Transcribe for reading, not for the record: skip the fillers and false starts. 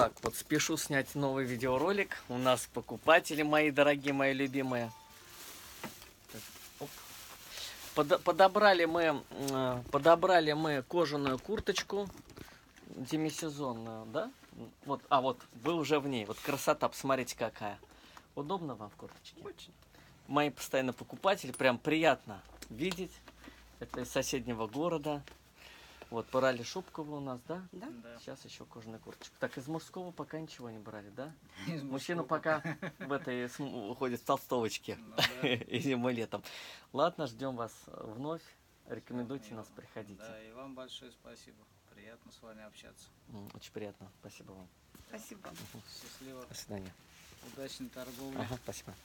Так, вот спешу снять новый видеоролик. У нас покупатели мои дорогие, мои любимые. Подобрали мы кожаную курточку демисезонную, да? Вот, а вот вы уже в ней. Вот красота, посмотрите какая. Удобно вам в курточке? Очень. Мои постоянно покупатели, прям приятно видеть. Это из соседнего города. Вот, брали шубку у нас, да? Да. Сейчас еще кожаная курточка. Так, из мужского пока ничего не брали, да? Мужчина пока в этой уходит в толстовочке. И зимой, летом. Ладно, ждем вас вновь. Рекомендуйте нас, приходите. Да, и вам большое спасибо. Приятно с вами общаться. Очень приятно. Спасибо вам. Спасибо. Счастливо. До свидания. Удачной торговли. Спасибо.